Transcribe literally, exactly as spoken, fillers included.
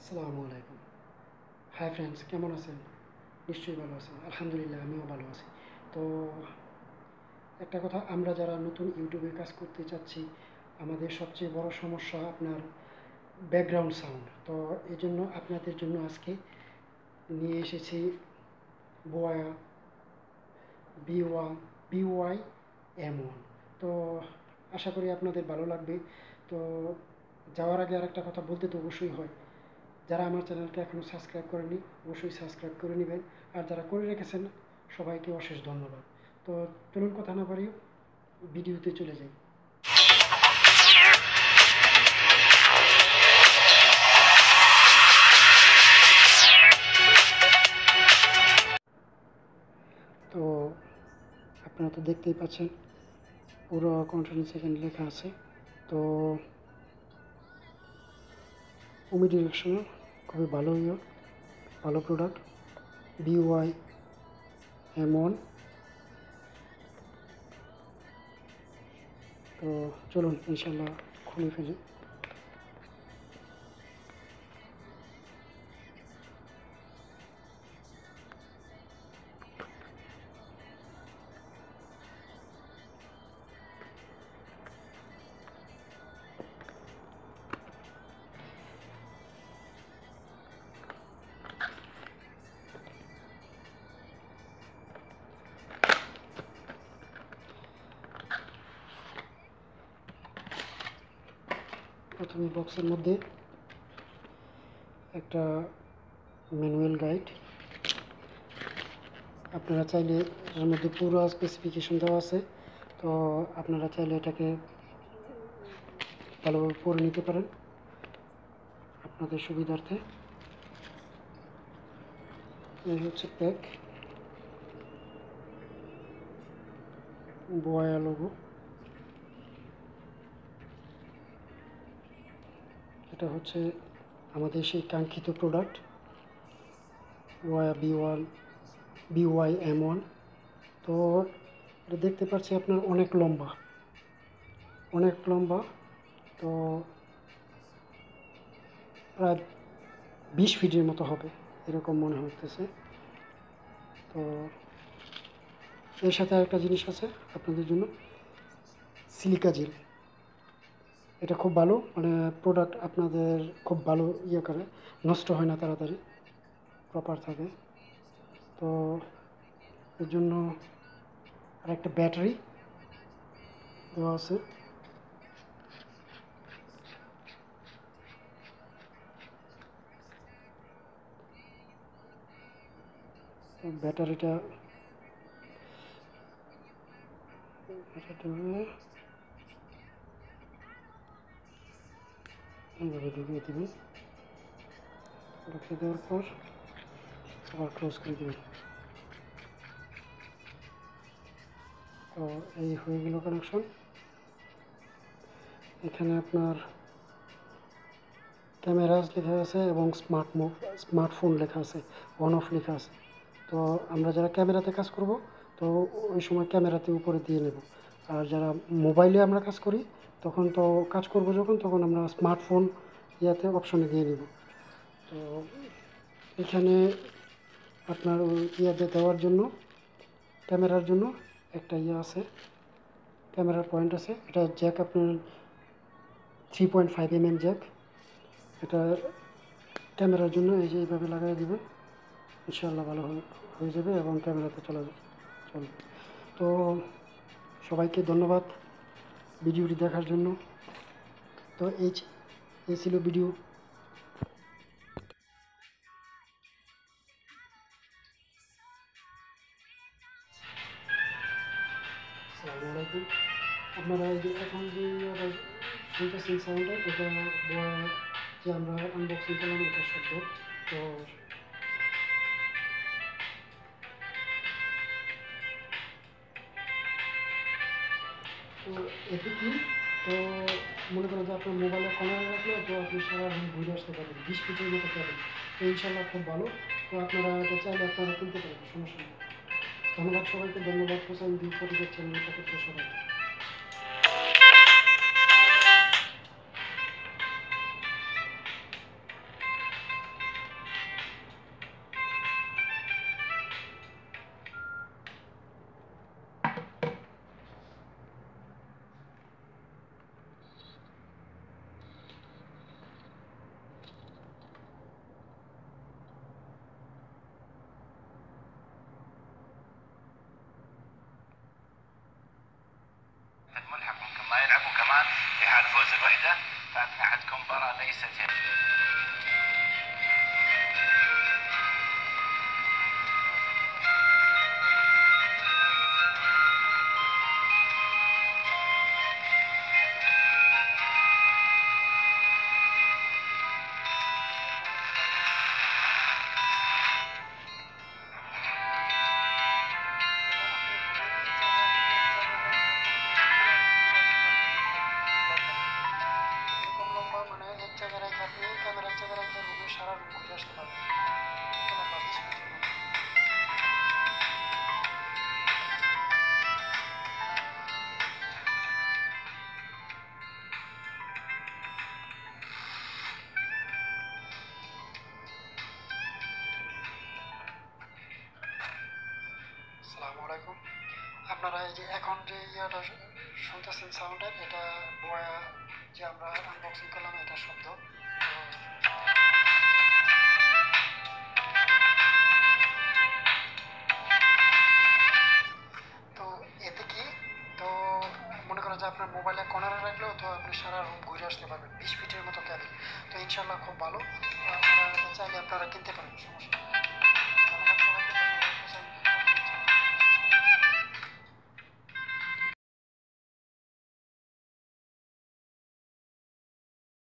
আসসালামু আলাইকুম hi friends, কেমন আছেন? নিশ্চয়ই ভালো আছেন। আলহামদুলিল্লাহ, আমিও ভালো আছি। তো একটা কথা, আমরা যারা নতুন ইউটিউবে কাজ করতে চাচ্ছি, আমাদের সবচেয়ে বড় সমস্যা আপনার ব্যাকগ্রাউন্ড সাউন্ড। তো এই জন্য আপনাদের জন্য আজকে নিয়ে এসেছি বয়া বিওয়া বিওয়াই এম ওয়ান। তো আশা করি আপনাদের ভালো লাগবে। তো যাওয়ার আগে আরেকটা কথা বলতে তো অবশ্যই হয়, যারা আমার চ্যানেলকে এখনও সাবস্ক্রাইব করেনি অবশ্যই সাবস্ক্রাইব করে নেবেন, আর যারা করে রেখেছেন সবাইকে অশেষ ধন্যবাদ। তো চলুন কথা না বাড়িয়ে ভিডিওতে চলে যাই। তো আপনারা তো দেখতেই পাচ্ছেন পুরো কন্ট্রোল সেকেন্ড লেখা আছে। তো ওমি ডিরেকশনের খুবই ভালো ইয়ে ভালো product B Y M one. তো চলুন ইনশাল্লাহ খুলে ফেলি। প্রথমে বক্সের মধ্যে একটা ম্যানুয়াল গাইড, আপনারা চাইলে এর মধ্যে পুরো স্পেসিফিকেশন দেওয়া আছে। তো আপনারা চাইলে এটাকে ভালোভাবে পড়ে নিতে পারেন আপনাদের সুবিধার্থে। এই হচ্ছে প্যাক, বয়া লোগো, এটা হচ্ছে আমাদের সেই কাঙ্ক্ষিত product B Y M one. তো এটা দেখতে পাচ্ছি আপনার অনেক লম্বা অনেক লম্বা তো প্রায় বিশ ফিটের মতো হবে এরকম মনে হতেছে। তো এর সাথে একটা জিনিস আছে আপনাদের জন্য, সিলিকা জেল। এটা খুব ভালো, মানে প্রোডাক্ট আপনাদের খুব ভালো ইয়ে করে, নষ্ট হয় না তাড়াতাড়ি, প্রপার থাকে। তো এর জন্য আর একটা ব্যাটারি দেওয়া আছে। ব্যাটারিটা এইভাবে ঢুকিয়ে দেবেন, ঢুকিয়ে দেওয়ার পর আবার ক্লোজ করে দেবেন। তো এই হয়ে গেল কানেকশন। এখানে আপনার ক্যামেরাস লেখা আছে এবং স্মার্ট মুভ স্মার্টফোন লেখা আছে, অন অফ লেখা আছে। তো আমরা যারা ক্যামেরাতে কাজ করব তো ওই সময় ক্যামেরাতে উপরে দিয়ে নেব, আর যারা মোবাইলে আমরা কাজ করি তখন তো কাজ করব যখন তখন আমরা স্মার্টফোন ইয়াতে অপশনে দিয়ে নেব। তো এখানে আপনার ইয়াতে দেওয়ার জন্য ক্যামেরার জন্য একটা ইয়ে আছে, ক্যামেরার পয়েন্ট আছে। এটা জ্যাক আপনার three point five M M jack. এটা ক্যামেরার জন্য এই যে এইভাবে লাগাই দেবে, ইনশাআল্লাহ ভালো হয়ে যাবে এবং ক্যামেরাতে চলে চলবে। তো সবাইকে ধন্যবাদ ভিডিওটি দেখার জন্য। তো এই এই ছিল ভিডিও। আসসালামু আলাইকুম। আপনারা যে এখন যে শুনতেছেন সাউন্ডটা, এটা যে আমরা আনবক্সিং করলাম এটা শব্দ। তো তো এতে কি, তো মনে করেন যে আপনার মোবাইলের কলার রাখলে তো আপনি সারা ঘুরে আসতে পারবেন, বিশ ফিটের মতো পাবেন। তো ইনশাল্লাহ খুব ভালো। তো আপনারা এটা চাইলে আপনারা কিনতে পারবেন, সমস্যা নেই। ধন্যবাদ সবাইকে, ধন্যবাদ হোসেন দিন পরিবার চ্যানেলটা করতে সবাই। আপনারা এই যে এখন যে ইয়াটা শুনতেছেন সাউন্ডের, এটা বয়া যে আমরা আনবক্সিং করলাম, এটা শব্দ। তো এতে কি, তো মনে করেন যে আপনার মোবাইলে কর্নারে রাখলেও তো আপনি সারা রুম ঘুরে আসতে পারবেন, বিশ ফিটের মতো ক্যাবিন। তো ইনশাল্লাহ খুব ভালো, আপনারা চাইলে আপনারা কিনতে পারেন, সমস্যা।